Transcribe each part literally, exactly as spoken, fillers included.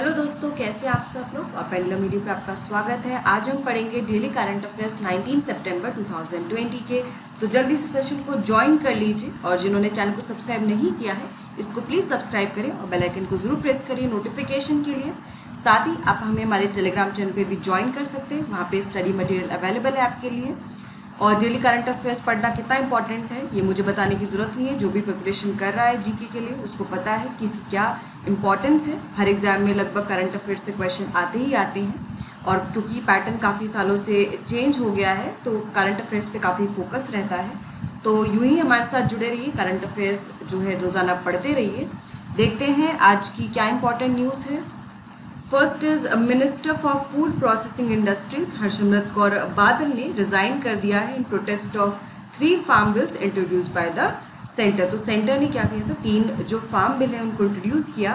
Hello दोस्तों, कैसे आप सब लोग। और पेंडुलम मीडिया पे आपका स्वागत है। आज हम पढ़ेंगे डेली करंट अफेयर्स उन्नीस सितंबर दो हज़ार बीस के। तो जल्दी से सेशन को ज्वाइन कर लीजिए और जिन्होंने चैनल को सब्सक्राइब नहीं किया है इसको प्लीज़ सब्सक्राइब करें और बेल आइकन को ज़रूर प्रेस करिए नोटिफिकेशन के लिए। साथ ही आप हमें हमारे टेलीग्राम चैनल पर भी ज्वाइन कर सकते हैं, वहाँ पर स्टडी मटेरियल अवेलेबल है आपके लिए। और डेली करंट अफेयर्स पढ़ना कितना इंपॉर्टेंट है ये मुझे बताने की ज़रूरत नहीं है। जो भी प्रिपरेशन कर रहा है जीके के लिए उसको पता है कि इसकी क्या इंपॉर्टेंस है। हर एग्ज़ाम में लगभग करंट अफेयर्स से क्वेश्चन आते ही आते हैं और क्योंकि पैटर्न काफ़ी सालों से चेंज हो गया है तो करंट अफेयर्स पे काफ़ी फोकस रहता है। तो यूँ ही हमारे साथ जुड़े रहिए, करंट अफेयर्स जो है रोज़ाना पढ़ते रहिए। देखते हैं आज की क्या इंपॉर्टेंट न्यूज़ है। First is minister for food processing industries Harsimrat Kaur Badal ने रिज़ाइन कर दिया है in protest of three farm bills introduce by the centre. तो सेंटर ने क्या किया था, तीन जो फार्म बिल हैं उनको इंट्रोड्यूस किया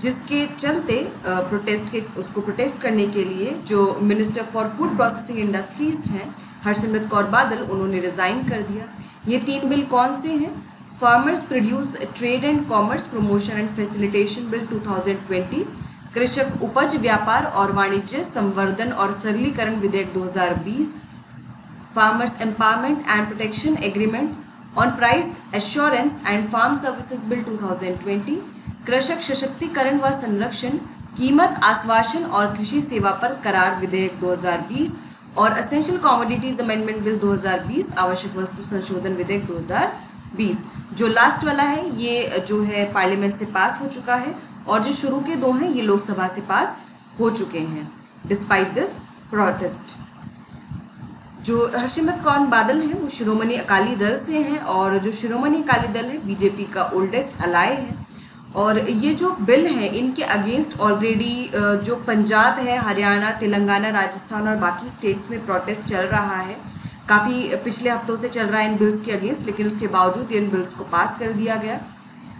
जिसके चलते प्रोटेस्ट के उसको प्रोटेस्ट करने के लिए जो minister for food processing industries हैं हरसिमरत कौर बादल उन्होंने रिज़ाइन कर दिया। ये तीन बिल कौन से हैं, farmers produce trade and commerce promotion and facilitation bill two thousand twenty, कृषक उपज व्यापार और वाणिज्य संवर्धन और सरलीकरण विधेयक दो हज़ार बीस, farmers empowerment and protection agreement on price assurance and farm services bill two thousand twenty, कृषक सशक्तिकरण व संरक्षण कीमत आश्वासन और कृषि सेवा पर करार विधेयक दो हज़ार बीस और असेंशियल कॉमोडिटीज अमेंडमेंट बिल दो हज़ार बीस आवश्यक वस्तु संशोधन विधेयक दो हज़ार बीस। जो लास्ट वाला है ये जो है पार्लियामेंट से पास हो चुका है और जो शुरू के दो हैं ये लोकसभा से पास हो चुके हैं डिस्पाइट दिस प्रोटेस्ट। जो हरसिमरत कौर बादल हैं वो शिरोमणि अकाली दल से हैं और जो शिरोमणि अकाली दल है बीजेपी का ओल्डेस्ट अलाय है। और ये जो बिल है इनके अगेंस्ट ऑलरेडी जो पंजाब है, हरियाणा, तेलंगाना, राजस्थान और बाकी स्टेट्स में प्रोटेस्ट चल रहा है, काफ़ी पिछले हफ्तों से चल रहा है इन बिल्स के अगेंस्ट, लेकिन उसके बावजूद इन बिल्स को पास कर दिया गया।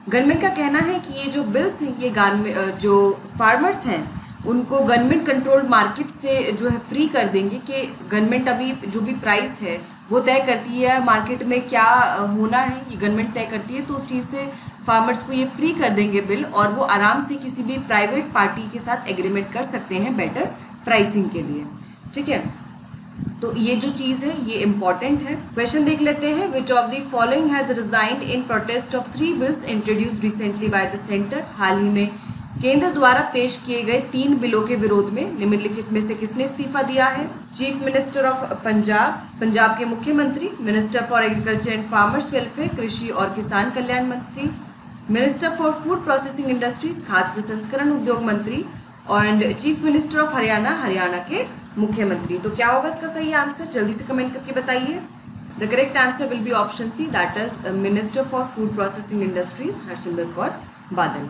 गवर्नमेंट का कहना है कि ये जो बिल्स हैं ये गवर्नमेंट जो फार्मर्स हैं उनको गवर्नमेंट कंट्रोल्ड मार्केट से जो है फ्री कर देंगे कि गवर्नमेंट अभी जो भी प्राइस है वो तय करती है, मार्केट में क्या होना है ये गवर्नमेंट तय करती है, तो उस चीज़ से फार्मर्स को ये फ्री कर देंगे बिल और वो आराम से किसी भी प्राइवेट पार्टी के साथ एग्रीमेंट कर सकते हैं बेटर प्राइसिंग के लिए। ठीक है, तो ये जो चीज़ है ये इम्पॉर्टेंट है। क्वेश्चन देख लेते हैं, which of the following has resigned in protest of three bills introduce recently by the centre. हाल ही में केंद्र द्वारा पेश किए गए तीन बिलों के विरोध में निम्नलिखित में से किसने इस्तीफा दिया है। Chief minister of Punjab, Punjab के मुख्यमंत्री, minister for agriculture and farmers welfare, कृषि और किसान कल्याण मंत्री, minister for food processing industries, खाद्य प्रसंस्करण उद्योग मंत्री और chief minister of Haryana, Haryana के मुख्यमंत्री। तो क्या होगा इसका सही आंसर, जल्दी से कमेंट करके बताइए। The correct answer will be option C, that is minister for food processing industries Harsimrat Kaur Badal.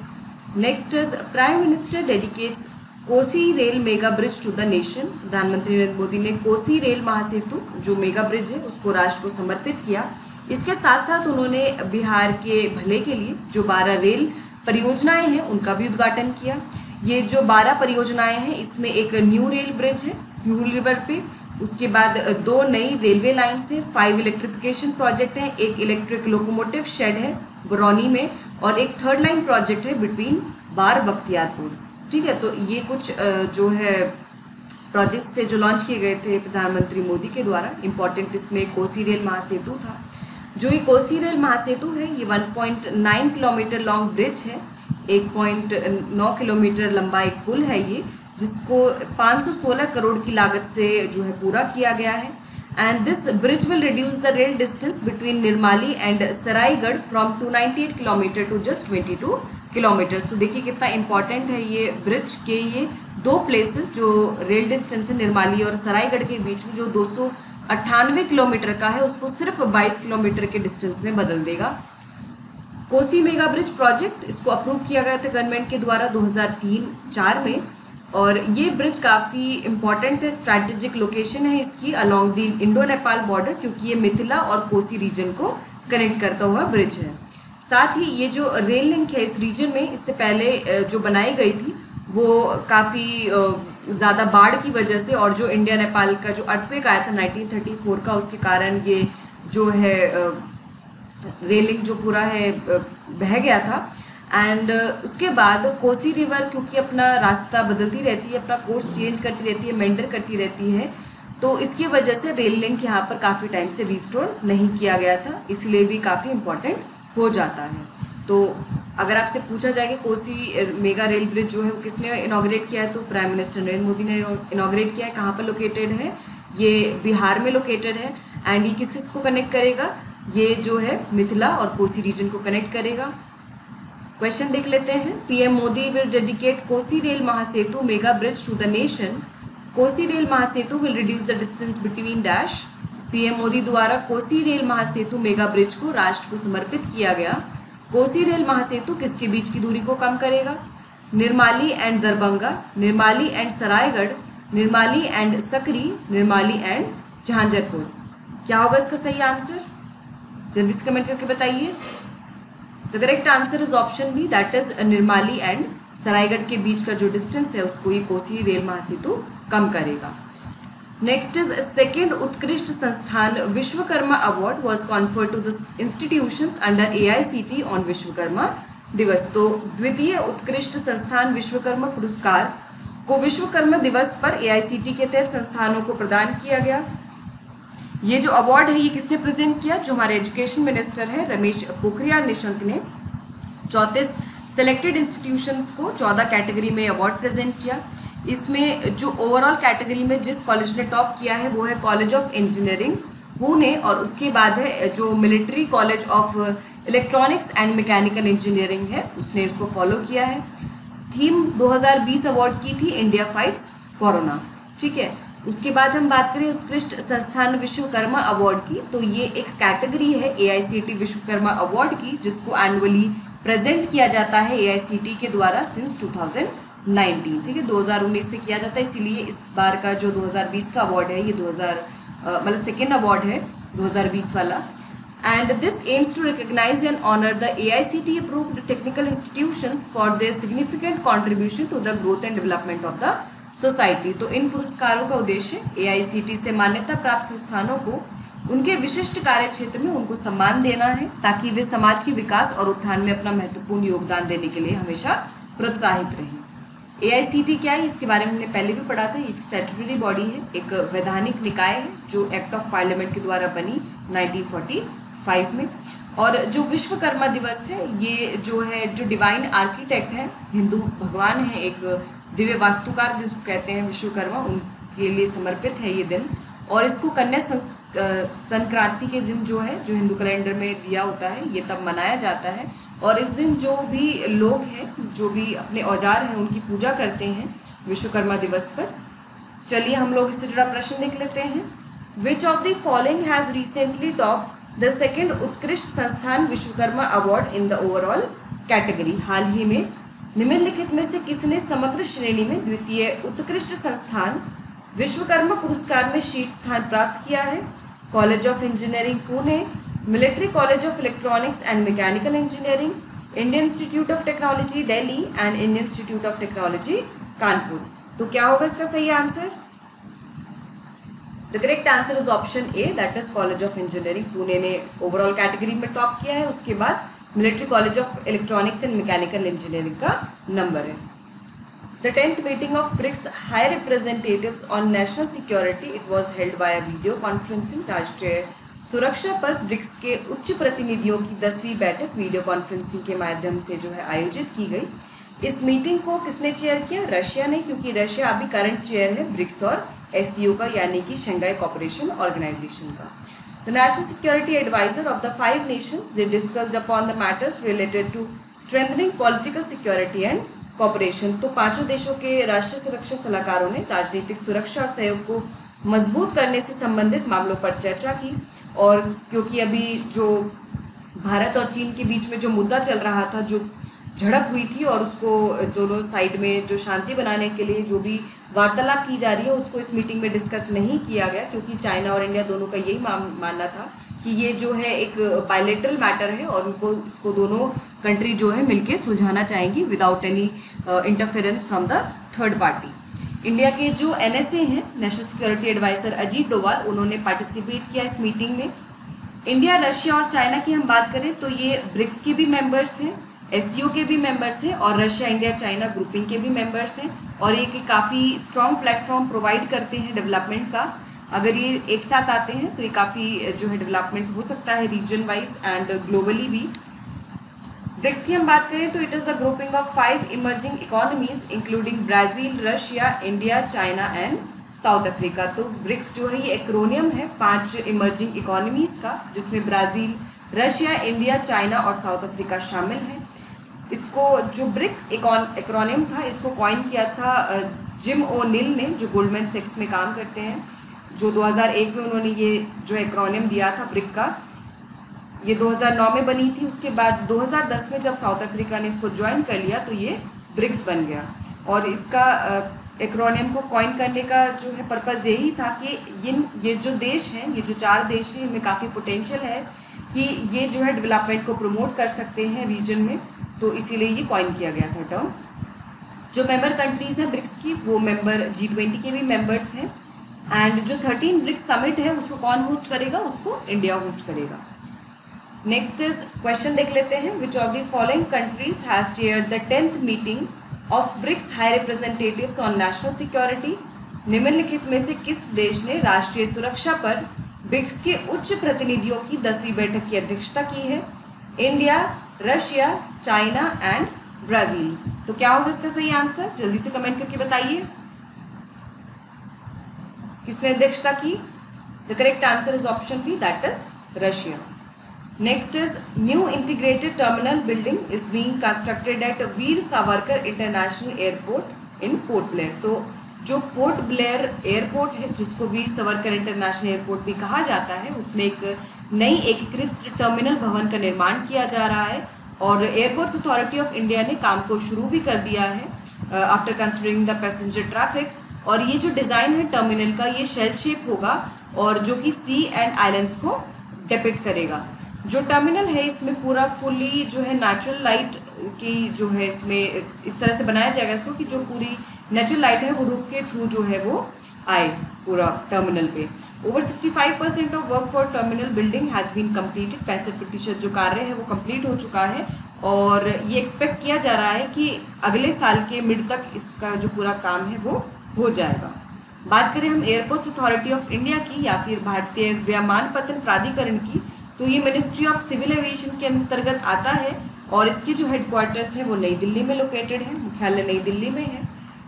Next is prime minister dedicates Kosi rail mega bridge to the nation. प्रधानमंत्री नरेंद्र मोदी ने कोसी रेल महासेतु जो मेगा ब्रिज है उसको राष्ट्र को समर्पित किया। इसके साथ साथ उन्होंने बिहार के भले के लिए जो बारह रेल परियोजनाएँ हैं उनका भी उद्घाटन किया। ये जो बारह परियोजनाएं हैं इसमें एक न्यू रेल ब्रिज है क्यूल रिवर पे, उसके बाद दो नई रेलवे लाइन्स हैं, फाइव इलेक्ट्रिफिकेशन प्रोजेक्ट हैं, एक इलेक्ट्रिक लोकोमोटिव शेड है बरौनी में और एक थर्ड लाइन प्रोजेक्ट है बिटवीन बार बख्तियारपुर। ठीक है, तो ये कुछ जो है प्रोजेक्ट्स थे जो लॉन्च किए गए थे प्रधानमंत्री मोदी के द्वारा। इम्पॉर्टेंट इसमें कोसी रेल महासेतु था। जो ये कोसी रेल महासेतु है ये one point nine kilometre long bridge है, एक पॉइंट नौ किलोमीटर लंबा एक पुल है ये, जिसको पाँच सौ सोलह करोड़ की लागत से जो है पूरा किया गया है। And this bridge will reduce the rail distance between Nirmali and Saraigarh from two ninety eight kilometre to just twenty two kilometres. तो देखिए कितना इम्पॉर्टेंट है ये ब्रिज के, ये दो प्लेसेस जो रेल डिस्टेंस है निर्माली और सरायगढ़ के बीच में जो दो सौ अट्ठानवे किलोमीटर का है उसको सिर्फ बाईस किलोमीटर के डिस्टेंस में बदल देगा। कोसी मेगा ब्रिज प्रोजेक्ट इसको अप्रूव किया गया था गवर्नमेंट के द्वारा दो हज़ार तीन चार में और ये ब्रिज काफ़ी इम्पॉर्टेंट है, स्ट्रैटेजिक लोकेशन है इसकी along the Indo Nepal border, क्योंकि ये मिथिला और कोसी रीजन को कनेक्ट करता हुआ ब्रिज है। साथ ही ये जो रेल लिंक है इस रीजन में इससे पहले जो बनाई गई थी वो काफ़ी ज़्यादा बाढ़ की वजह से और जो इंडिया नेपाल का जो अर्थक्वेक आया था नाइंटीन थर्टी फोर का उसके कारण ये जो है रेलिंग जो पूरा है बह गया था। एंड उसके बाद कोसी रिवर क्योंकि अपना रास्ता बदलती रहती है, अपना कोर्स चेंज करती रहती है, मेंडर करती रहती है, तो इसकी वजह से रेल लिंक यहाँ पर काफ़ी टाइम से रिस्टोर नहीं किया गया था, इसलिए भी काफ़ी इम्पोर्टेंट हो जाता है। तो अगर आपसे पूछा जाए कि कोसी मेगा रेल ब्रिज जो है वो किसने इनॉग्रेट किया है, तो प्राइम मिनिस्टर नरेंद्र मोदी ने इनॉग्रेट किया है। कहाँ पर लोकेटेड है? ये बिहार में लोकेटेड है। एंड ये किस किस को कनेक्ट करेगा? ये जो है मिथिला और कोसी रीजन को कनेक्ट करेगा। क्वेश्चन देख लेते हैं। PM Modi will dedicate Kosi rail Mahasetu mega bridge to the nation. Kosi rail Mahasetu will reduce the distance between dash. PM Modi द्वारा Kosi rail Mahasetu mega bridge को राष्ट्र को समर्पित किया गया। कोसी रेल महासेतु किसके बीच की दूरी को कम करेगा? Nirmali and Darbhanga, Nirmali and Saraigarh, Nirmali and Sakri, Nirmali and Jhanjharpur. क्या होगा इसका सही आंसर? जल्दी से कमेंट करके बताइए। The correct answer is option B, that is Nirmali and Saraigarh के बीच का जो डिस्टेंस है उसको ये कोसी रेल महासेतु कम करेगा। Next is second Utkrisht Sansthan Vishwakarma award was conferred to the institutions under AICTE on Vishwakarma Divas. तो द्वितीय उत्कृष्ट संस्थान विश्वकर्मा पुरस्कार को विश्वकर्मा दिवस पर एआईसीटी के तहत संस्थानों को प्रदान किया गया। ये जो अवार्ड है ये किसने प्रेजेंट किया? जो हमारे एजुकेशन मिनिस्टर है रमेश पोखरियाल निशंक ने चौंतीस सेलेक्टेड इंस्टीट्यूशंस को चौदह कैटेगरी में अवार्ड प्रेजेंट किया। इसमें जो ओवरऑल कैटेगरी में जिस कॉलेज ने टॉप किया है वो है कॉलेज ऑफ इंजीनियरिंग पुणे, और उसके बाद है जो military college of electronics and mechanical engineering है उसने इसको फॉलो किया है। थीम दो हज़ार बीस अवार्ड की थी इंडिया फाइट्स कोरोना, ठीक है। उसके बाद हम बात करें उत्कृष्ट संस्थान विश्वकर्मा अवार्ड की, तो ये एक कैटेगरी है एआईसीटी विश्वकर्मा अवार्ड की जिसको एनुअली प्रेजेंट किया जाता है एआईसीटी के द्वारा सिंस दो हज़ार उन्नीस, ठीक है। दो हज़ार उन्नीस से किया जाता है, इसीलिए इस बार का जो दो हज़ार बीस का अवार्ड है ये दो हज़ार मतलब सेकेंड अवार्ड है दो हज़ार बीस वाला। And this aims to recognise and honour the AICTE approved technical institutions for their significant contribution to the growth and development of the society. तो इन पुरस्कारों का उद्देश्य एआईसीटी से मान्यता प्राप्त संस्थानों को उनके विशिष्ट कार्य क्षेत्र में उनको सम्मान देना है, ताकि वे समाज के विकास और उत्थान में अपना महत्वपूर्ण योगदान देने के लिए हमेशा प्रोत्साहित रहें। एआईसीटी क्या है इसके बारे में हमने पहले भी पढ़ा था। एक स्टैट्यूटरी बॉडी है, एक वैधानिक निकाय है जो एक्ट ऑफ पार्लियामेंट के द्वारा बनी नाइनटीन फोर्टी फाइव में। और जो विश्वकर्मा दिवस है ये जो है जो डिवाइन आर्किटेक्ट है, हिंदू भगवान है, एक दिव्य वास्तुकार जिसको कहते हैं विश्वकर्मा, उनके लिए समर्पित है ये दिन। और इसको कन्या संक्रांति के दिन जो है जो हिंदू कैलेंडर में दिया होता है ये तब मनाया जाता है। और इस दिन जो भी लोग हैं जो भी अपने औजार हैं उनकी पूजा करते हैं विश्वकर्मा दिवस पर। चलिए हम लोग इससे जुड़ा प्रश्न देख लेते हैं। Which of the following has recently top the second Utkrisht Sansthan Vishwakarma award in the overall category. हाल ही में निम्नलिखित में से किसने समग्र श्रेणी में द्वितीय उत्कृष्ट संस्थान विश्वकर्मा पुरस्कार में शीर्ष स्थान प्राप्त किया है? College of engineering Pune, military college of electronics and mechanical engineering, Indian institute of technology Delhi and Indian institute of technology Kanpur. तो क्या होगा इसका सही answer? The correct answer is option A, that is college of engineering Pune ने overall category में top किया है। उसके बाद military college of electronics and mechanical engineering का नंबर है। The tenth meeting of BRICS high representatives on national security it was held by video conferencing. राष्ट्रीय सुरक्षा पर ब्रिक्स के उच्च प्रतिनिधियों की दसवीं बैठक वीडियो कॉन्फ्रेंसिंग के माध्यम से जो है आयोजित की गई। इस मीटिंग को किसने चेयर किया? रशिया ने, क्योंकि रशिया अभी करंट चेयर है ब्रिक्स और एस सी ओ का, यानी कि शंघाई कॉपरेशन ऑर्गेनाइजेशन का। The National Security Advisor of the five nations, they discussed upon the matters related to strengthening political security and cooperation. तो पांचों देशों के राष्ट्रीय सुरक्षा सलाहकारों ने राजनीतिक सुरक्षा और सहयोग को मजबूत करने से संबंधित मामलों पर चर्चा की। और क्योंकि अभी जो भारत और चीन के बीच में जो मुद्दा चल रहा था, जो झड़प हुई थी, और उसको दोनों साइड में जो शांति बनाने के लिए जो भी वार्तालाप की जा रही है उसको इस मीटिंग में डिस्कस नहीं किया गया, क्योंकि चाइना और इंडिया दोनों का यही मानना था कि ये जो है एक बायलैटरल मैटर है और उनको इसको दोनों कंट्री जो है मिलके सुलझाना चाहेंगी without any interference from the third party. India के जो एन एस ए हैं, national security adviser Ajit Doval, उन्होंने पार्टिसिपेट किया इस मीटिंग में। इंडिया, रशिया और चाइना की हम बात करें तो ये ब्रिक्स के भी मेम्बर्स हैं। एससीओ के भी मेंबर्स हैं और रशिया इंडिया चाइना ग्रुपिंग के भी मेंबर्स हैं और ये काफ़ी स्ट्रॉन्ग प्लेटफॉर्म प्रोवाइड करते हैं डेवलपमेंट का। अगर ये एक साथ आते हैं तो ये काफ़ी जो है डेवलपमेंट हो सकता है रीजन वाइज एंड ग्लोबली भी। ब्रिक्स की हम बात करें तो it is the grouping of five emerging economies including Brazil, Russia, India, China and South Africa. तो ब्रिक्स जो है ये एक्रोनियम है पांच इमर्जिंग इकोनॉमीज़ का, जिसमें ब्राज़ील, रशिया, इंडिया, चाइना और साउथ अफ्रीका शामिल हैं। इसको जो ब्रिक एक्रोनियम था इसको कॉइन किया था जिम ओ नील ने, जो गोल्डमैन सैक्स में काम करते हैं, जो दो हज़ार एक में उन्होंने ये जो एक्रोनियम दिया था ब्रिक का। ये दो हज़ार नौ में बनी थी, उसके बाद दो हज़ार दस में जब साउथ अफ्रीका ने इसको ज्वाइन कर लिया तो ये ब्रिक्स बन गया। और इसका एक्रोनियम को कॉइन करने का जो है पर्पज़ यही था कि इन ये जो देश हैं, ये जो चार देश हैं, इनमें काफ़ी पोटेंशियल है कि ये जो है डेवलपमेंट को प्रमोट कर सकते हैं रीजन में, तो इसीलिए ये कॉइन किया गया था टर्म। जो मेंबर कंट्रीज़ हैं ब्रिक्स की वो मेंबर जी ट्वेंटी के भी मेंबर्स हैं एंड जो थर्टीन ब्रिक्स समिट है उसको कौन होस्ट करेगा, उसको इंडिया होस्ट करेगा। नेक्स्ट इज क्वेश्चन देख लेते हैं, which of the following countries has chaired the tenth meeting of BRICS high representatives on national security. निम्नलिखित में से किस देश ने राष्ट्रीय सुरक्षा पर ब्रिक्स के उच्च प्रतिनिधियों की दसवीं बैठक की अध्यक्षता की है? India, Russia, China and Brazil. तो क्या होगा इसका सही आंसर, जल्दी से कमेंट करके बताइए किसने अध्यक्षता की। The correct answer is option B, that is Russia. Next is new integrated terminal building is being constructed at Veer Savarkar international airport in Port Blair. तो जो पोर्ट ब्लेयर एयरपोर्ट है, जिसको वीर सावरकर इंटरनेशनल एयरपोर्ट भी कहा जाता है, उसमें एक नई एकीकृत टर्मिनल भवन का निर्माण किया जा रहा है और एयरपोर्ट्स अथॉरिटी ऑफ इंडिया ने काम को शुरू भी कर दिया है after considering the passenger traffic. और ये जो डिज़ाइन है टर्मिनल का, ये शेल शेप होगा और जो कि सी एंड आइलैंड्स को डिपिक्ट करेगा। जो टर्मिनल है इसमें पूरा फुली जो है नेचुरल लाइट की जो है इसमें इस तरह से बनाया जाएगा इसको कि जो पूरी नेचुरल लाइट है वो रूफ के थ्रू जो है वो आए पूरा टर्मिनल पे। Over sixty five percent of work for terminal building has been completed. पैंसठ प्रतिशत जो कार्य है वो कंप्लीट हो चुका है और ये एक्सपेक्ट किया जा रहा है कि अगले साल के मिड तक इसका जो पूरा काम है वो हो जाएगा। बात करें हम एयरपोर्ट्स अथॉरिटी ऑफ इंडिया की या फिर भारतीय व्योमानपत्तन प्राधिकरण की, तो ये मिनिस्ट्री ऑफ सिविल एविएशन के अंतर्गत आता है और इसके जो हेडक्वार्टर्स हैं वो नई दिल्ली में लोकेटेड है, मुख्यालय नई दिल्ली में है।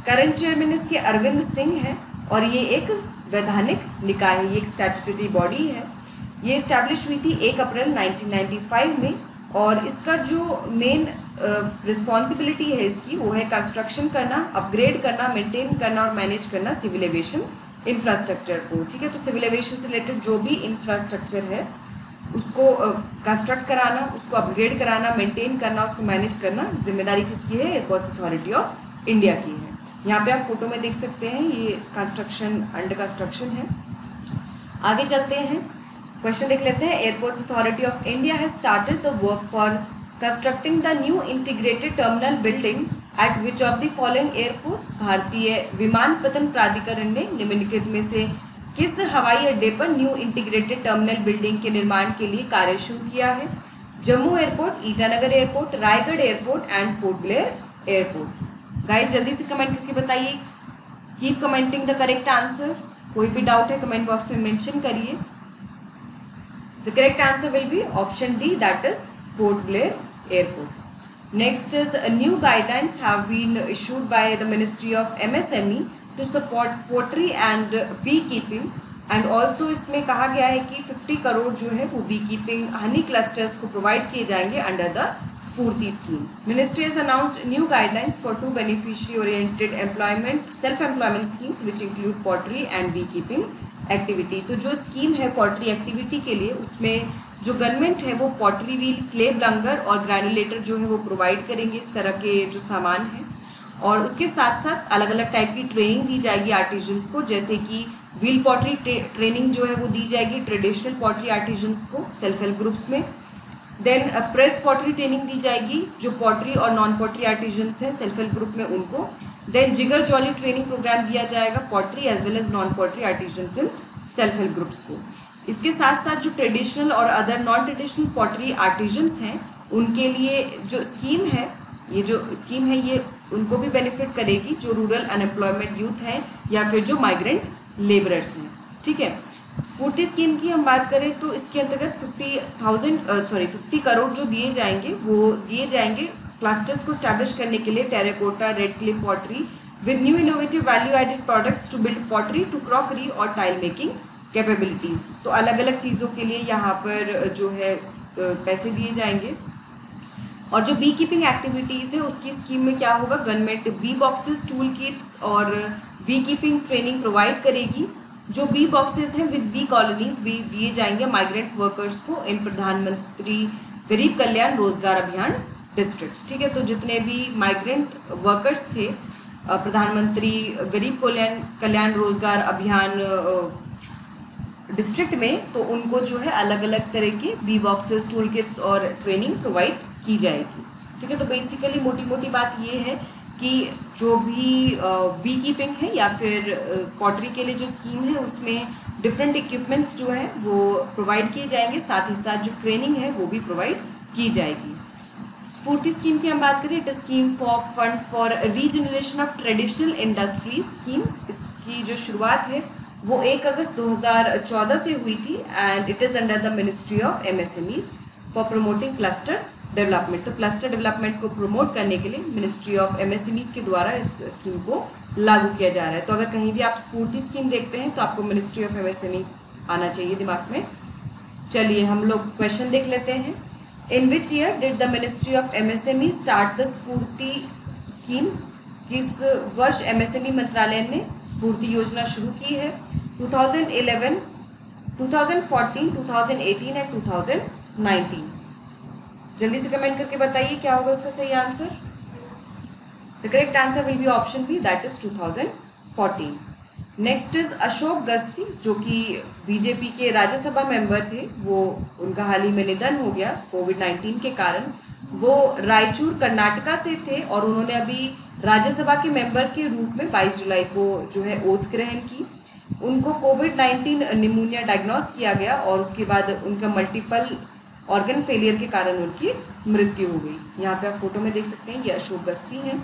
करंट चेयरमैन इसके अरविंद सिंह हैं और ये एक वैधानिक निकाय है, ये एक स्टैट्यूटरी बॉडी है। ये इस्टेब्लिश हुई थी एक अप्रैल नाइनटीन नाइन्टी फाइव में और इसका जो मेन रिस्पॉन्सिबिलिटी है इसकी वो है कंस्ट्रक्शन करना, अपग्रेड करना, मेनटेन करना और मैनेज करना सिविल एविएशन इंफ्रास्ट्रक्चर को। ठीक है, तो सिविल एविएशन से रिलेटेड जो भी इंफ्रास्ट्रक्चर है उसको कंस्ट्रक्ट कराना, उसको अपग्रेड कराना, मेंटेन करना, उसको मैनेज करना जिम्मेदारी किसकी है, एयरपोर्ट्स अथॉरिटी ऑफ इंडिया की है। यहाँ पे आप फोटो में देख सकते हैं ये कंस्ट्रक्शन अंडर कंस्ट्रक्शन है। आगे चलते हैं, क्वेश्चन देख लेते हैं। Airports authority of India has started the work for constructing the new integrated terminal building at which of the following airports. भारतीय विमानपत्तन प्राधिकरण ने निम्नलिखित में से किस हवाई अड्डे पर न्यू इंटीग्रेटेड टर्मिनल बिल्डिंग के निर्माण के लिए कार्य शुरू किया है? Jammu airport, Itanagar airport, Raigarh airport and Port Blair airport. Guys जल्दी से कमेंट करके बताइए, keep commenting the correct answer. कोई भी डाउट है कमेंट बॉक्स में मेंशन करिए। The correct answer will be option D, that is Port Blair airport. Next is new guidelines have been issued by the ministry of MSME to support pottery and bee keeping and also इसमें कहा गया है कि पचास करोड़ जो है वो बी कीपिंग हनी क्लस्टर्स को प्रोवाइड किए जाएंगे under the SFURTI scheme. Ministry has announced new guidelines for two beneficiary oriented employment self employment schemes which include pottery and bee keeping activity. तो जो स्कीम है पोट्री एक्टिविटी के लिए उसमें जो गवर्नमेंट है वो पोट्री व्हील, क्ले ब्लंगर और ग्रैनुलेटर जो है वो प्रोवाइड करेंगे इस तरह के जो सामान है। और उसके साथ साथ अलग अलग टाइप की ट्रेनिंग दी जाएगी आर्टिजन्स को, जैसे कि व्हील पॉटरी ट्रे, ट्रेनिंग जो है वो दी जाएगी ट्रेडिशनल पॉटरी आर्टिजन्स को सेल्फ हेल्प ग्रुप्स में। देन प्रेस पॉटरी ट्रेनिंग दी जाएगी जो पॉटरी और नॉन पॉटरी आर्टिजन्स हैं सेल्फ हेल्प ग्रुप में उनको। Then jigger jolly training programme दिया जाएगा pottery as well as non pottery artisans in self help groups को। इसके साथ साथ जो ट्रेडिशनल और other non traditional pottery artisans हैं उनके लिए जो स्कीम है, ये जो स्कीम है ये उनको भी बेनिफिट करेगी जो रूरल अनएम्प्लॉयमेंट यूथ हैं या फिर जो माइग्रेंट लेबरर्स हैं। ठीक है, स्फूर्ति स्कीम की हम बात करें तो इसके अंतर्गत fifty thousand sorry fifty crore जो दिए जाएंगे वो दिए जाएंगे क्लस्टर्स को स्टैब्लिश करने के लिए, terracotta, red clay pottery with new innovative value added products to build pottery to crockery और टाइल मेकिंग कैपेबिलिटीज़। तो अलग अलग चीज़ों के लिए यहाँ पर जो है पैसे दिए जाएंगे। और जो बी कीपिंग एक्टिविटीज़ है उसकी स्कीम में क्या होगा, government bee boxes, tool kits और बी कीपिंग ट्रेनिंग प्रोवाइड करेगी। जो बी बॉक्सेस हैं विद बी कॉलोनीज भी दिए जाएंगे माइग्रेंट वर्कर्स को इन प्रधानमंत्री गरीब कल्याण रोजगार अभियान डिस्ट्रिक्ट्स। ठीक है, तो जितने भी माइग्रेंट वर्कर्स थे प्रधानमंत्री गरीब कल्याण कल्याण रोजगार अभियान डिस्ट्रिक्ट में, तो उनको जो है अलग अलग तरह के बी बॉक्सेस, टूल किट्स और ट्रेनिंग प्रोवाइड की जाएगी। ठीक है, तो बेसिकली मोटी मोटी बात ये है कि जो भी बी कीपिंग है या फिर पॉटरी के लिए जो स्कीम है उसमें डिफरेंट इक्विपमेंट्स जो है वो प्रोवाइड किए जाएंगे, साथ ही साथ जो ट्रेनिंग है वो भी प्रोवाइड की जाएगी। स्फूर्ति स्कीम की हम बात करें, it scheme for fund for regeneration of traditional industries scheme. इसकी जो शुरुआत है वो एक अगस्त दो हज़ार चौदह से हुई थी and it is under the ministry of MSMEs for promoting cluster development. तो क्लस्टर डेवलपमेंट को प्रमोट करने के लिए मिनिस्ट्री ऑफ एमएसएमईज के द्वारा इस स्कीम को लागू किया जा रहा है। तो अगर कहीं भी आप स्फूर्ति स्कीम देखते हैं तो आपको मिनिस्ट्री ऑफ एमएसएमई आना चाहिए दिमाग में। चलिए हम लोग क्वेश्चन देख लेते हैं। In which year did the ministry of MSME start the SFURTI scheme? किस वर्ष एमएसएमई मंत्रालय ने स्फूर्ति योजना शुरू की है? दो हज़ार ग्यारह, दो हज़ार चौदह, दो हज़ार अठारह एंड दो हज़ार उन्नीस। जल्दी से कमेंट करके बताइए क्या होगा इसका सही answer. The correct answer will be option B, that is दो हज़ार चौदह। नेक्स्ट इज अशोक गस्ती, जो कि बीजेपी के राज्यसभा मेंबर थे, वो उनका हाल ही में निधन हो गया कोविड नाइन्टीन के कारण। वो रायचूर कर्नाटका से थे और उन्होंने अभी राज्यसभा के मेंबर के रूप में बाईस जुलाई को जो है ओथ ग्रहण की। उनको कोविड नाइन्टीन निमोनिया डायग्नोस किया गया और उसके बाद उनका मल्टीपल ऑर्गन फेलियर के कारण उनकी मृत्यु हो गई। यहाँ पे आप फोटो में देख सकते हैं, ये अशोक गस्ती हैं।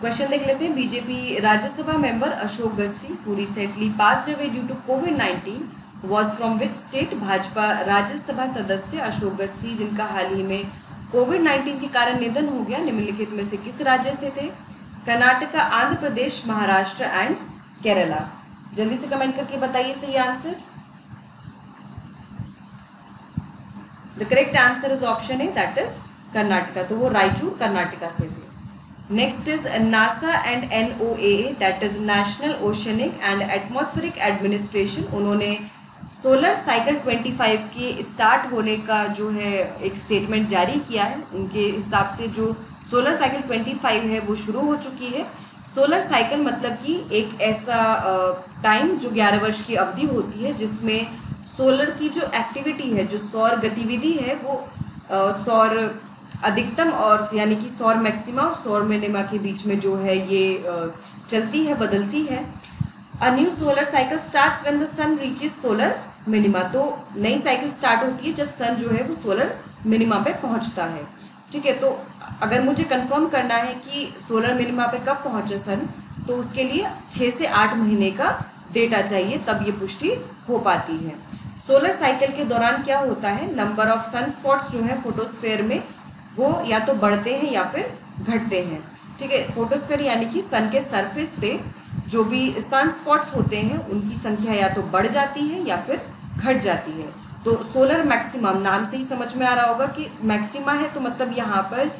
क्वेश्चन देख लेते हैं, BJP Rajya Sabha member Ashok Gasti who recently passed away due to COVID nineteen was from which state? Bhajpa Rajya Sabha सदस्य अशोक गस्ती जिनका हाल ही में कोविड नाइन्टीन के कारण निधन हो गया, निम्नलिखित में से किस राज्य से थे? कर्नाटका, आंध्र प्रदेश, महाराष्ट्र एंड केरला। जल्दी से कमेंट करके बताइए सही answer. The correct answer is option A, that is Karnataka. तो वो रायचूर कर्नाटका से थे। Next is NASA and N O A, that is national oceanic and atmospheric administration. उन्होंने सोलर साइकिल पच्चीस के स्टार्ट होने का जो है एक स्टेटमेंट जारी किया है। उनके हिसाब से जो सोलर साइकिल पच्चीस है वो शुरू हो चुकी है। सोलर साइकिल मतलब कि एक ऐसा टाइम जो ग्यारह वर्ष की अवधि होती है जिसमें सोलर की जो एक्टिविटी है, जो सौर गतिविधि है, वो सौर अधिकतम और यानी कि सौर मैक्सिमा और सौर मिनिमा के बीच में जो है ये चलती है, बदलती है। A new solar cycle starts when the sun reaches solar minima. तो नई साइकिल स्टार्ट होती है जब सन जो है वो सोलर मिनिमा पे पहुंचता है। ठीक है, तो अगर मुझे कंफर्म करना है कि सोलर मिनिमा पे कब पहुंचे सन, तो उसके लिए छः से आठ महीने का डेटा चाहिए, तब ये पुष्टि हो पाती है। सोलर साइकिल के दौरान क्या होता है, नंबर ऑफ सन स्पॉट्स जो है फोटोस्फेयर में वो या तो बढ़ते हैं या फिर घटते हैं। ठीक है, फोटोस्फेयर यानी कि सन के सरफेस पे जो भी सन स्पॉट्स होते हैं उनकी संख्या या तो बढ़ जाती है या फिर घट जाती है। तो सोलर मैक्सिमम नाम से ही समझ में आ रहा होगा कि मैक्सिमा है, तो मतलब यहाँ पर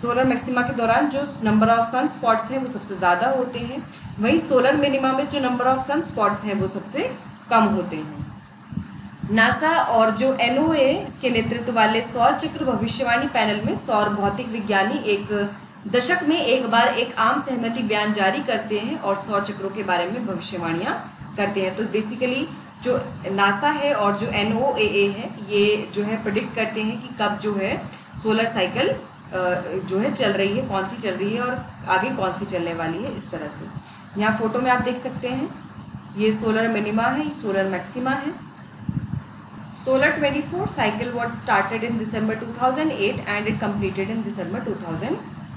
सोलर मैक्सिमा के दौरान जो नंबर ऑफ सन स्पॉट्स हैं वो सबसे ज़्यादा होते हैं, वहीं सोलर मिनिमा में जो नंबर ऑफ सन स्पॉट्स हैं वो सबसे कम होते हैं। नासा और जो एन ओ ए इसके नेतृत्व वाले सौर चक्र भविष्यवाणी पैनल में सौर भौतिक विज्ञानी एक दशक में एक बार एक आम सहमति बयान जारी करते हैं और सौर चक्रों के बारे में भविष्यवाणियाँ करते हैं। तो बेसिकली जो नासा है और जो एन ओ ए है ये जो है प्रेडिक्ट करते हैं कि कब जो है सोलर साइकिल जो है चल रही है, कौन सी चल रही है और आगे कौन सी चलने वाली है। इस तरह से यहाँ फ़ोटो में आप देख सकते हैं, ये सोलर मिनिमा है, ये सोलर मैक्सिमा है। Solar twenty-four cycle was started in December two thousand eight and it completed in December two thousand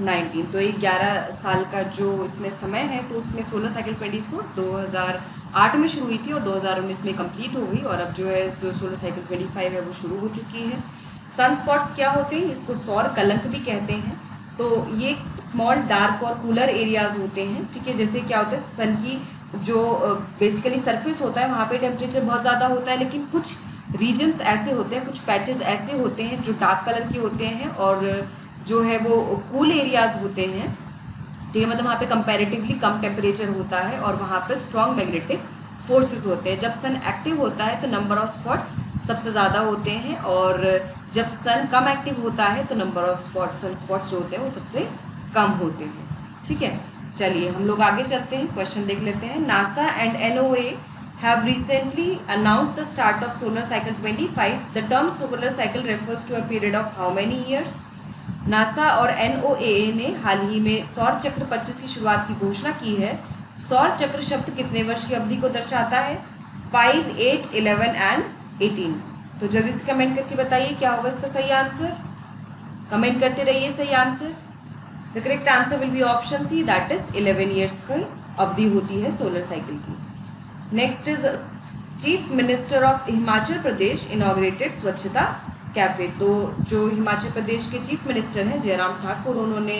nineteen. तो ये ग्यारह साल का जो इसमें समय है, तो उसमें सोलर साइकिल चौबीस दो हज़ार आठ में शुरू हुई थी और दो हज़ार उन्नीस में कंप्लीट हो गई और अब जो है जो सोलर साइकिल पच्चीस है वो शुरू हो चुकी है। सनस्पॉट्स क्या होते हैं? इसको सौर कलंक भी कहते हैं। तो ये स्मॉल डार्क और कूलर एरियाज़ होते हैं, ठीक है। जैसे क्या होता है, सन की जो बेसिकली सरफेस होता है वहाँ पे टेम्परेचर बहुत ज़्यादा होता है, लेकिन कुछ रीजन्स ऐसे होते हैं, कुछ पैचेस ऐसे होते हैं जो डार्क कलर के होते हैं और जो है वो कूल एरियाज़ होते हैं, ठीक है। मतलब वहाँ पे कंपैरेटिवली कम टेम्परेचर होता है और वहाँ पे स्ट्रॉन्ग मैग्नेटिक फोर्सेस होते हैं। जब सन एक्टिव होता है तो नंबर ऑफ स्पॉट्स सबसे ज़्यादा होते हैं और जब सन कम एक्टिव होता है तो number of spots sun spots जो होते हैं वो सबसे कम होते हैं, ठीक है। चलिए हम लोग आगे चलते हैं, क्वेश्चन देख लेते हैं। NASA and N O A have recently announced the start of solar cycle twenty-five. The term solar cycle refers to a period of how many years? NASA और एन ओ ए ने हाल ही में सौर चक्र पच्चीस की शुरुआत की घोषणा की है। सौर चक्र शब्द कितने वर्ष की अवधि को दर्शाता है? Five, eight, eleven and eighteen. तो जल्दी से कमेंट करके बताइए क्या होगा इसका सही आंसर। कमेंट करते रहिए सही answer. The correct answer will be option C, that is eleven years की अवधि होती है सोलर साइकिल की। Next is chief minister of Himachal Pradesh inaugurated स्वच्छता कैफ़े। तो जो हिमाचल प्रदेश के चीफ मिनिस्टर हैं जयराम ठाकुर, उन्होंने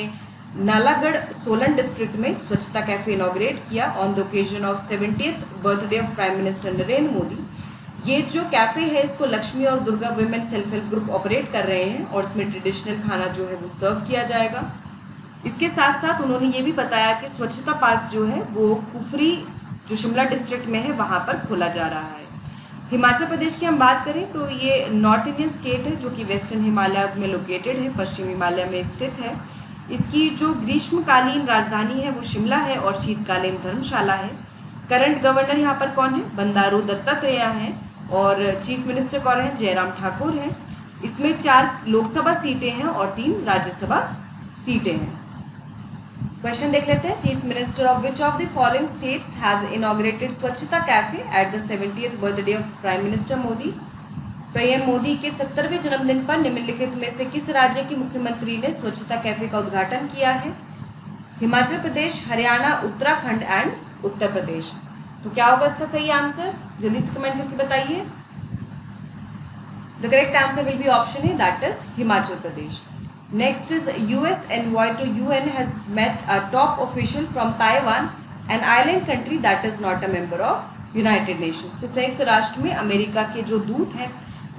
नालागढ़ सोलन डिस्ट्रिक्ट में स्वच्छता कैफ़े इनॉग्रेट किया on the occasion of seventieth birthday of prime minister Narendra Modi. ये जो कैफ़े है इसको लक्ष्मी और Durga women self help group operate कर रहे हैं और इसमें ट्रेडिशनल खाना जो है वो सर्व किया जाएगा। इसके साथ साथ उन्होंने ये भी बताया कि स्वच्छता पार्क जो है वो कुफरी जो शिमला डिस्ट्रिक्ट में है वहाँ पर खोला जा रहा है। हिमाचल प्रदेश की हम बात करें तो ये नॉर्थ इंडियन स्टेट है जो कि वेस्टर्न हिमालयाज़ में लोकेटेड है, पश्चिम हिमालय में स्थित है। इसकी जो ग्रीष्मकालीन राजधानी है वो शिमला है और शीतकालीन धर्मशाला है। करंट गवर्नर यहाँ पर कौन है? बंडारू दत्तात्रेय हैं और चीफ मिनिस्टर कौन हैं? जयराम ठाकुर हैं। इसमें चार लोकसभा सीटें हैं और तीन राज्यसभा सीटें हैं। क्वेश्चन देख लेते हैं। Chief minister of which of the following states has inaugurated स्वच्छता cafe at the seventieth birthday of prime minister Modi. PM Modi के सत्तरवें जन्मदिन पर निम्नलिखित में से किस राज्य के मुख्यमंत्री ने स्वच्छता कैफे का उद्घाटन किया है? हिमाचल प्रदेश, हरियाणा, उत्तराखंड एंड उत्तर प्रदेश। तो क्या होगा इसका सही आंसर? जल्दी से कमेंट करके बताइए। The correct answer will be option है, that is Himachal Pradesh. Next is U S envoy to U N has met a top official from Taiwan, an island country that is not a member of United Nations. तो संयुक्त राष्ट्र में America के जो दूत हैं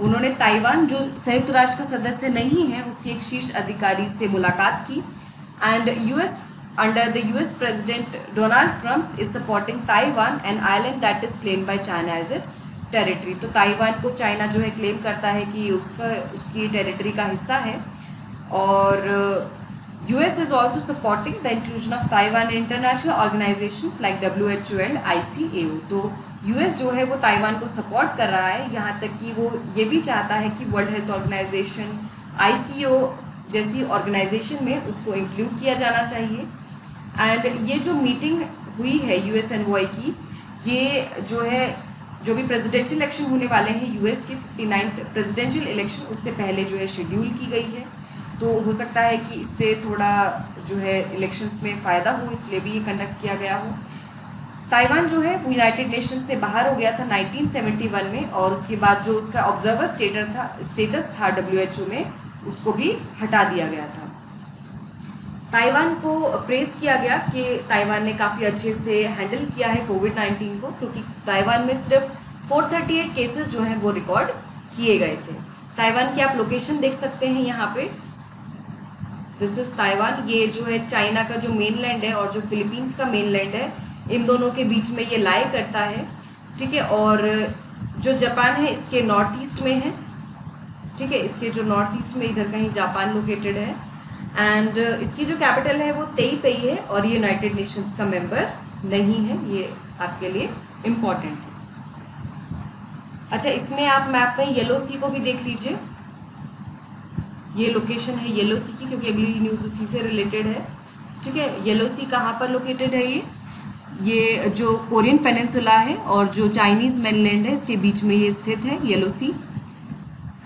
उन्होंने ताइवान जो संयुक्त राष्ट्र का सदस्य नहीं है उसके एक शीर्ष अधिकारी से मुलाकात की। And U S under the U S President Donald Trump is supporting Taiwan, an island that is claimed by China as its territory. तो ताइवान को चाइना जो है क्लेम करता है कि उसका उसकी टेरिटरी का हिस्सा है। और US is also supporting the inclusion of Taiwan in international organisations like W H O and I C A O. तो यूएस जो है वो ताइवान को सपोर्ट कर रहा है, यहाँ तक कि वो ये भी चाहता है कि world health organisation, I C O जैसी ऑर्गेनाइजेशन में उसको इंक्लूड किया जाना चाहिए। एंड ये जो मीटिंग हुई है यूएस एनवॉय की, ये जो है जो भी प्रेजिडेंशियल इलेक्शन होने वाले हैं यूएस के फिफ्टी नाइन्थ प्रेजिडेंशियल इलेक्शन, उससे पहले जो है शेड्यूल की गई है। तो हो सकता है कि इससे थोड़ा जो है इलेक्शंस में फ़ायदा हो, इसलिए भी ये कंडक्ट किया गया हो। ताइवान जो है वो यूनाइटेड नेशन से बाहर हो गया था नाइनटीन सेवेंटी वन में और उसके बाद जो उसका ऑब्जर्वर स्टेटस था स्टेटस था डब्ल्यू एच ओ में उसको भी हटा दिया गया था। ताइवान को प्रेज़ किया गया कि ताइवान ने काफ़ी अच्छे से हैंडल किया है कोविड नाइन्टीन को, क्योंकि ताइवान में सिर्फ फोर थर्टी एट केसेज जो हैं वो रिकॉर्ड किए गए थे। ताइवान की आप लोकेशन देख सकते हैं यहाँ पर, दिस इज़ ताइवान। ये जो है चाइना का जो मेन लैंड है और जो फिलीपींस का मेन लैंड है, इन दोनों के बीच में ये लाई करता है, ठीक है। और जो जापान है इसके नॉर्थ ईस्ट में है, ठीक है, इसके जो नॉर्थ ईस्ट में इधर कहीं जापान लोकेटेड है। एंड इसकी जो कैपिटल है वो ताइपेई है और ये यूनाइटेड नेशंस का मेंबर नहीं है, ये आपके लिए इम्पॉर्टेंट है। अच्छा, इसमें आप मैप में येलो सी को भी देख लीजिए, ये लोकेशन है येलो सी की, क्योंकि अगली न्यूज़ उसी से रिलेटेड है, ठीक है। येलो सी कहाँ पर लोकेटेड है? ये ये जो कोरियन पेनिनसुला है और जो चाइनीज़ मेनलैंड है इसके बीच में ये स्थित है येलो सी।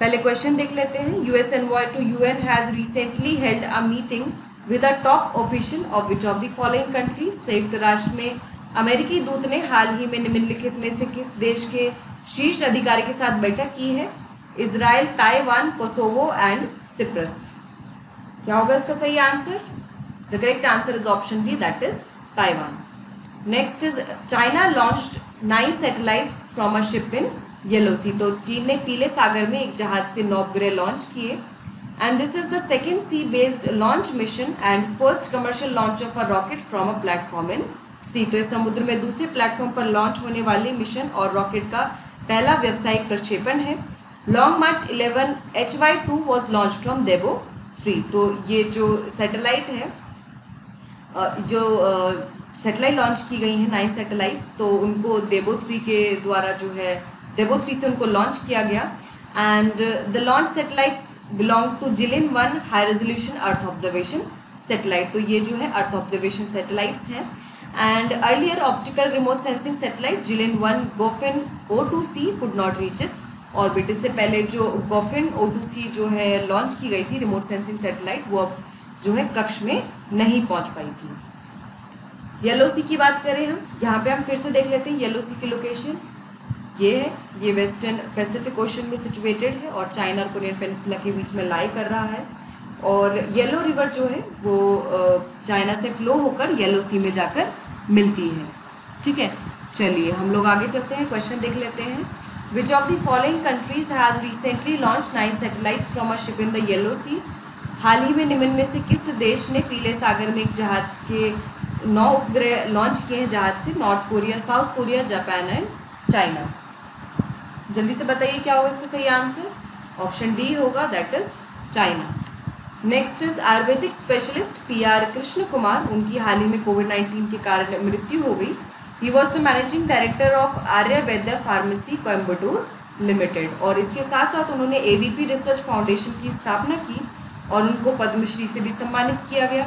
पहले क्वेश्चन देख लेते हैं. US envoy to UN has recently held a meeting with a top official of which of the following country. संयुक्त राष्ट्र में अमेरिकी दूत ने हाल ही में निम्नलिखित में से किस देश के शीर्ष अधिकारी के साथ बैठक की है. Israel, Taiwan, Kosovo and Cyprus. क्या होगा इसका सही answer? The correct answer is option B, that is Taiwan. Next is China launched nine satellites from a ship in yellow सी. तो चीन ने पीले सागर में एक जहाज से नौ उपग्रह लॉन्च किए. And this is the second sea based launch mission and first commercial launch of a rocket from a platform in sea. तो इस समुद्र में दूसरे प्लेटफॉर्म पर लॉन्च होने वाले मिशन और रॉकेट का पहला व्यावसायिक प्रक्षेपण है. Long March eleven H Y two was launch from Debo three. तो ये जो सैटेलाइट है, जो सैटेलाइट लॉन्च की गई हैं नाइन सैटेलाइट्स, तो उनको देबो थ्री के द्वारा जो है देबो थ्री से उनको लॉन्च किया गया. And the launch satellites belong to Jilin one high resolution earth observation satellite. तो ये जो है अर्थ ऑब्जर्वेशन सैटेलाइट्स हैं. And earlier optical remote sensing satellite Jilin one Goffin O two C could not reach its orbit. इससे पहले जो Goffin O two सी जो है लॉन्च की गई थी remote sensing satellite, वो अब जो है कक्ष में नहीं पहुंच पाई थी. येलो सी की बात करें हम, यहाँ पे हम फिर से देख लेते हैं येलो सी की लोकेशन ये है. ये वेस्टर्न पैसिफिक ओशन में सिचुएटेड है और चाइना और कोरियन पेनिनसुला के बीच में लाई कर रहा है. और येलो रिवर जो है वो चाइना से फ्लो होकर येलो सी में जाकर मिलती है. ठीक है, चलिए हम लोग आगे चलते हैं, क्वेश्चन देख लेते हैं. Which of the following countries has recently launch nine satellites from a ship in the yellow सी. हाल ही में निम्न में से किस देश ने पीले सागर में एक जहाज के नौ उपग्रह लॉन्च किए हैं जहाज से. North Korea, South Korea, Japan and China. जल्दी से बताइए क्या होगा इसका सही आंसर. ऑप्शन डी होगा, that is China. Next is ayurvedic specialist P R Krishna Kumar, उनकी हाल ही में कोविड नाइन्टीन के कारण मृत्यु हो गई. He was the managing director of Arya Vaidya pharmacy Coimbatore limited. और इसके साथ साथ उन्होंने A V P research foundation की स्थापना की और उनको पद्मश्री से भी सम्मानित किया गया.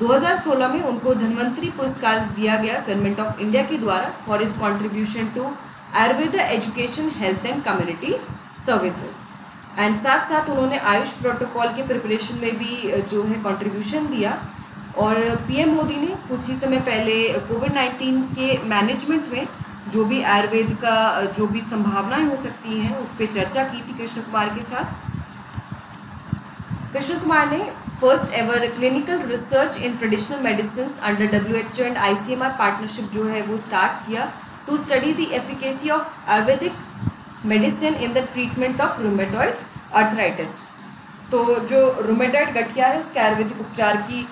दो हज़ार सोलह में उनको धन्वंतरी पुरस्कार दिया गया गवर्नमेंट ऑफ इंडिया के द्वारा for his contribution to Ayurveda education, health and community services. And साथ साथ उन्होंने आयुष प्रोटोकॉल के प्रिपरेशन में भी जो है कंट्रीब्यूशन दिया. और पीएम मोदी ने कुछ ही समय पहले कोविड नाइन्टीन के मैनेजमेंट में जो भी आयुर्वेद का जो भी संभावनाएं हो सकती हैं उस पर चर्चा की थी कृष्ण कुमार के साथ. कृष्ण कुमार ने first ever clinical research in traditional medicine under W H O and I C M R partnership जो है वो स्टार्ट किया to study the efficacy of ayurvedic medicine in the treatment of rheumatoid arthritis. तो जो रूमेटॉइड गठिया है उसके आयुर्वेदिक उपचार की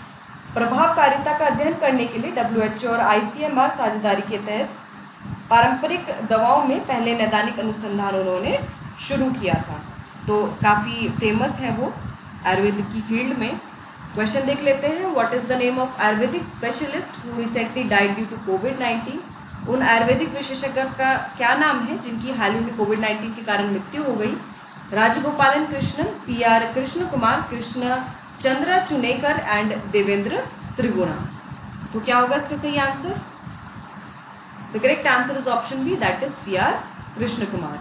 प्रभावकारिता का अध्ययन करने के लिए डब्ल्यू एच ओ और आई सी एम आर साझेदारी के तहत पारंपरिक दवाओं में पहले नैदानिक अनुसंधान उन्होंने शुरू किया था. तो काफ़ी फेमस है वो आयुर्वेद की फील्ड में. क्वेश्चन देख लेते हैं. What is the name of ayurvedic specialist who recently died due to COVID nineteen. उन आयुर्वेदिक विशेषज्ञ का क्या नाम है जिनकी हाल ही में कोविड नाइन्टीन के कारण मृत्यु हो गई. Rajagopalan Krishnan, P R Krishna Kumar, Krishna Chandra Chunekar and Devendra Triguna. तो क्या होगा इसका सही answer? The correct answer is option B, that is P R Krishna Kumar.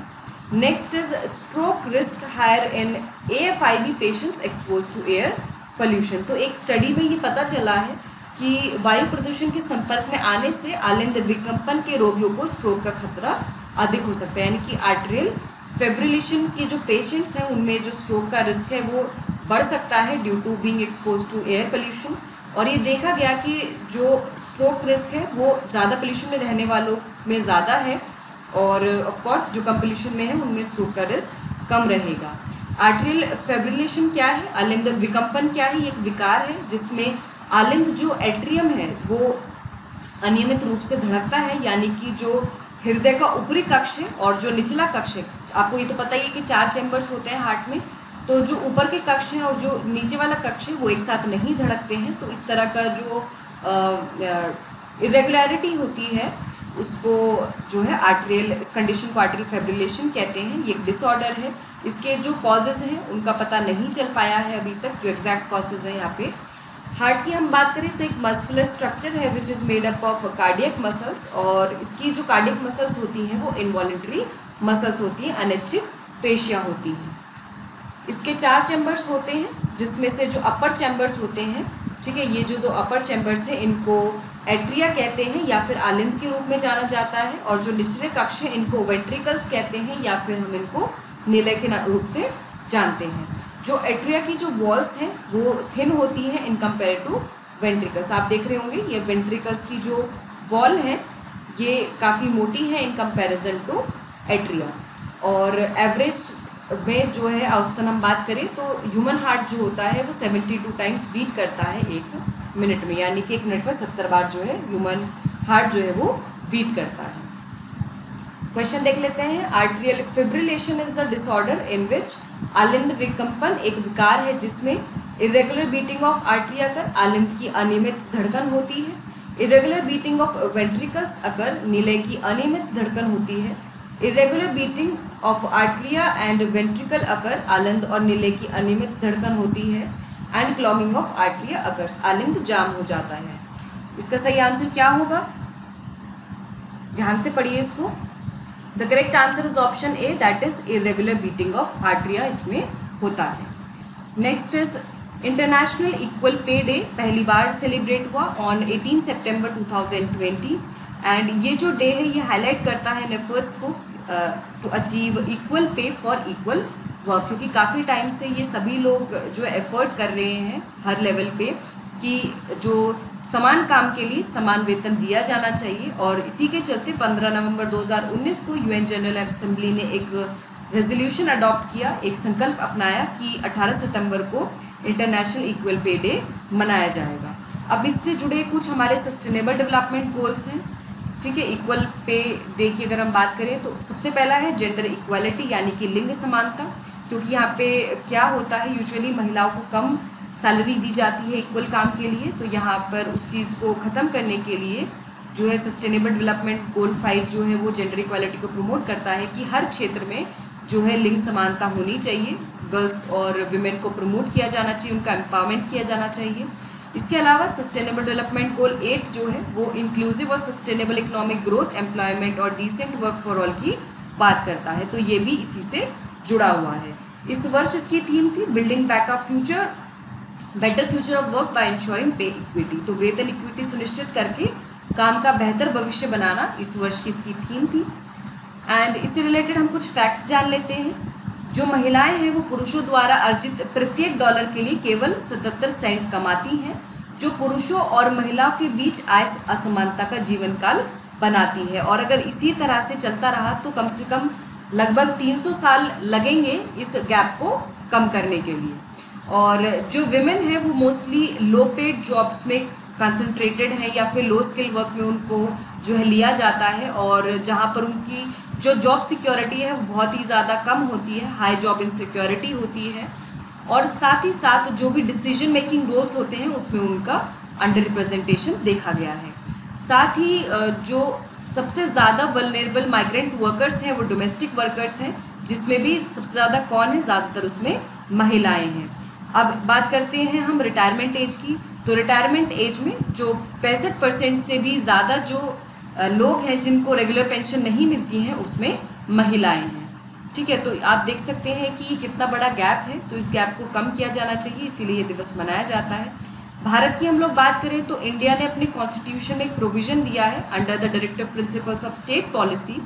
Next is stroke risk higher in A F I B patients expose to air pollution. तो एक स्टडी में ये पता चला है कि वायु प्रदूषण के संपर्क में आने से आलिंद विकम्पन के रोगियों को स्ट्रोक का खतरा अधिक हो सकता है. यानी कि आर्ट्रियल फाइब्रिलेशन के जो पेशेंट्स हैं उनमें जो स्ट्रोक का रिस्क है वो बढ़ सकता है due to being expose to air pollution. और ये देखा गया कि जो स्ट्रोक रिस्क है वो ज़्यादा पोल्यूशन में रहने वालों में ज़्यादा है और ऑफकोर्स जो कम पोल्यूशन में है उनमें स्ट्रोक का रिस्क कम रहेगा. आर्ट्रियल फाइब्रिलेशन क्या है, आलिंद विकम्पन क्या है, ये एक विकार है जिसमें आलिंद जो एट्रियम है वो अनियमित रूप से धड़कता है. यानी कि जो हृदय का ऊपरी कक्ष है और जो निचला कक्ष है, आपको ये तो पता ही है कि चार चैम्बर्स होते हैं हार्ट में, तो जो ऊपर के कक्ष हैं और जो नीचे वाला कक्ष है वो एक साथ नहीं धड़कते हैं. तो इस तरह का जो इरेगुलरिटी होती है उसको जो है आर्ट्रियल, इस कंडीशन को आर्ट्रियल फाइब्रिलेशन कहते हैं. ये एक डिसऑर्डर है. इसके जो कॉजेज हैं उनका पता नहीं चल पाया है अभी तक, जो एग्जैक्ट कॉजेज हैं. यहाँ पे हार्ट की हम बात करें तो एक मस्कुलर स्ट्रक्चर है which is made up of cardiac muscles. और इसकी जो कार्डियक मसल्स होती हैं वो इनवॉलेंट्री मसल्स होती हैं, अनैच्छिक पेशियाँ होती हैं. इसके चार चैम्बर्स होते हैं, जिसमें से जो अपर चैम्बर्स होते हैं, ठीक है, ये जो दो अपर चैम्बर्स हैं इनको एट्रिया कहते हैं या फिर आलिंद के रूप में जाना जाता है, और जो निचले कक्ष हैं इनको वेंट्रिकल्स कहते हैं या फिर हम इनको निलय के रूप से जानते हैं। जो एट्रिया की जो वॉल्स हैं वो थिन होती हैं इन कंपेयर टू वेंट्रिकल्स। आप देख रहे होंगे ये वेंट्रिकल्स की जो वॉल है ये काफ़ी मोटी है इन कंपैरिजन टू एट्रिया। और एवरेज में जो है औसतन हम बात करें तो ह्यूमन हार्ट जो होता है वो सेवेंटी टू टाइम्स बीट करता है एक मिनट में, यानी कि एक मिनट पर सत्तर बार जो है ह्यूमन हार्ट जो है वो बीट करता है। क्वेश्चन देख लेते हैं। Atrial fibrillation is the disorder in which आलिंद विकम्पन, एक विकार है जिसमें इरेगुलर बीटिंग ऑफ आर्ट्रिया कर आलिंद की अनियमित धड़कन होती है। Irregular beating of ventricles occur निलय की अनियमित धड़कन होती है। Irregular beating of atria and ventricle occur आलिंद और निलय की अनियमित धड़कन होती है। And clogging of atria occurs, आलिंद जाम हो जाता है। इसका सही आंसर क्या होगा, ध्यान से पढ़िए इसको। The correct answer is option A, that is irregular beating of atria इसमें होता है। Next is international equal pay day, पहली बार सेलिब्रेट हुआ ऑन अठारह सितंबर दो हज़ार बीस, एंड ये जो डे है ये हाईलाइट करता है एफर्ट्स को to achieve equal pay for equal work, क्योंकि काफ़ी टाइम से ये सभी लोग जो एफर्ट कर रहे हैं हर लेवल पे कि जो समान काम के लिए समान वेतन दिया जाना चाहिए। और इसी के चलते पंद्रह नवंबर दो हज़ार उन्नीस को यूएन जनरल असेंबली ने एक रेजोल्यूशन अडॉप्ट किया, एक संकल्प अपनाया कि अठारह सितंबर को इंटरनेशनल इक्वल पे डे मनाया जाएगा। अब इससे जुड़े कुछ हमारे सस्टेनेबल डेवलपमेंट गोल्स हैं, ठीक है। इक्वल पे डे की अगर हम बात करें तो सबसे पहला है जेंडर इक्वालिटी, यानी कि लिंग समानता, क्योंकि यहाँ पे क्या होता है यूजुअली महिलाओं को कम सैलरी दी जाती है इक्वल काम के लिए, तो यहाँ पर उस चीज़ को ख़त्म करने के लिए जो है सस्टेनेबल डेवलपमेंट गोल फाइव जो है वो जेंडर इक्वालिटी को प्रमोट करता है कि हर क्षेत्र में जो है लिंग समानता होनी चाहिए, गर्ल्स और वीमेन को प्रमोट किया जाना चाहिए, उनका एम्पावरमेंट किया जाना चाहिए। इसके अलावा सस्टेनेबल डेवलपमेंट गोल एट जो है वो इंक्लूसिव और सस्टेनेबल इकोनॉमिक ग्रोथ, एम्प्लॉयमेंट और डिसेंट वर्क फॉर ऑल की बात करता है, तो ये भी इसी से जुड़ा हुआ है। इस वर्ष इसकी थीम थी building back a future better future of work by ensuring pay equity, तो वेतन इक्विटी सुनिश्चित करके काम का बेहतर भविष्य बनाना इस वर्ष की इसकी थीम थी। एंड इससे रिलेटेड हम कुछ फैक्ट्स जान लेते हैं। जो महिलाएं हैं वो पुरुषों द्वारा अर्जित प्रत्येक डॉलर के लिए केवल सतहत्तर सेंट कमाती हैं, जो पुरुषों और महिलाओं के बीच आय असमानता का जीवन काल बनाती है। और अगर इसी तरह से चलता रहा तो कम से कम लगभग तीन सौ साल लगेंगे इस गैप को कम करने के लिए। और जो विमेन है वो मोस्टली लो पेड जॉब्स में कंसंट्रेटेड है या फिर लो स्किल वर्क में उनको जो है लिया जाता है, और जहाँ पर उनकी जो जॉब सिक्योरिटी है वो बहुत ही ज़्यादा कम होती है, हाई जॉब इनसिक्योरिटी होती है। और साथ ही साथ जो भी डिसीजन मेकिंग रोल्स होते हैं उसमें उनका अंडर रिप्रेजेंटेशन देखा गया है। साथ ही जो सबसे ज़्यादा वल्नरेबल माइग्रेंट वर्कर्स हैं वो डोमेस्टिक वर्कर्स हैं, जिसमें भी सबसे ज़्यादा कौन है, ज़्यादातर उसमें महिलाएँ हैं। अब बात करते हैं हम रिटायरमेंट एज की, तो रिटायरमेंट एज में जो पैंसठ परसेंट से भी ज़्यादा जो लोग हैं जिनको रेगुलर पेंशन नहीं मिलती हैं उसमें महिलाएं हैं, ठीक है। तो आप देख सकते हैं कि कितना बड़ा गैप है, तो इस गैप को कम किया जाना चाहिए, इसीलिए ये दिवस मनाया जाता है। भारत की हम लोग बात करें तो इंडिया ने अपने कॉन्स्टिट्यूशन में एक प्रोविज़न दिया है under the directive principles of state policy,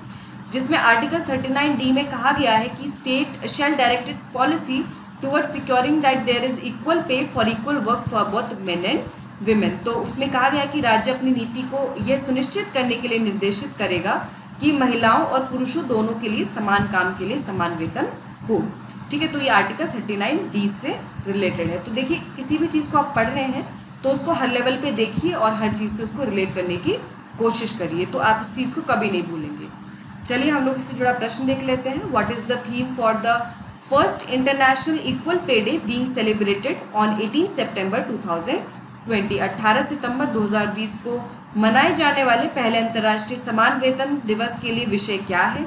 जिसमें आर्टिकल थर्टी नाइन डी में कहा गया है कि state shall direct its policy towards securing that there is equal pay for equal work for both men and women। तो उसमें कहा गया कि राज्य अपनी नीति को यह सुनिश्चित करने के लिए निर्देशित करेगा कि महिलाओं और पुरुषों दोनों के लिए समान काम के लिए समान वेतन हो, ठीक है। तो ये आर्टिकल उनतालीस डी से रिलेटेड है। तो देखिए किसी भी चीज़ को आप पढ़ रहे हैं तो उसको हर लेवल पे देखिए और हर चीज़ से उसको रिलेट करने की कोशिश करिए, तो आप उस चीज़ को कभी नहीं भूलेंगे। चलिए हम लोग इससे जुड़ा प्रश्न देख लेते हैं। What is the theme for the first international equal pay day being celebrated on अठारह सितंबर दो हज़ार बीस। अठारह सितंबर दो हज़ार बीस को मनाए जाने वाले पहले अंतर्राष्ट्रीय समान वेतन दिवस के लिए विषय क्या है?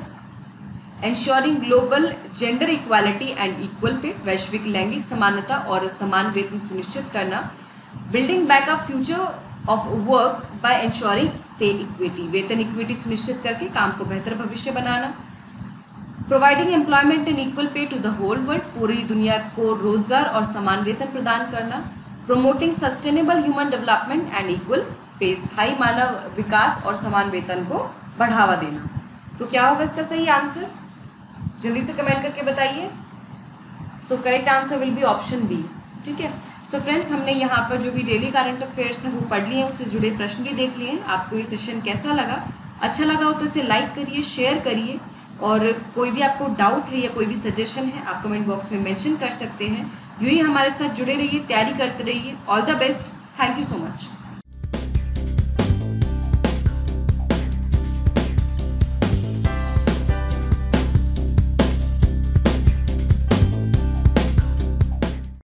Ensuring global gender equality and equal pay, वैश्विक लैंगिक समानता और समान वेतन सुनिश्चित करना। Building back a future of work by ensuring pay equity, वेतन इक्विटी सुनिश्चित करके काम को बेहतर भविष्य बनाना। Providing employment and equal pay to the whole world, पूरी दुनिया को रोजगार और समान वेतन प्रदान करना, promoting sustainable human development and equal pay, स्थायी मानव विकास और समान वेतन को बढ़ावा देना। तो क्या होगा इसका सही आंसर, जल्दी से कमेंट करके बताइए। So correct answer will be option B. ठीक है, सो फ्रेंड्स हमने यहाँ पर जो भी डेली करंट अफेयर्स हैं वो पढ़ लिए हैं, उससे जुड़े प्रश्न भी देख लिए हैं। आपको ये सेशन कैसा लगा? अच्छा लगा हो तो इसे लाइक करिए, शेयर करिए, और कोई भी आपको डाउट है या कोई भी सजेशन है आप कमेंट बॉक्स में मेंशन कर सकते हैं। यूँ ही हमारे साथ जुड़े रहिए, तैयारी करते रहिए। All the best, thank you so much.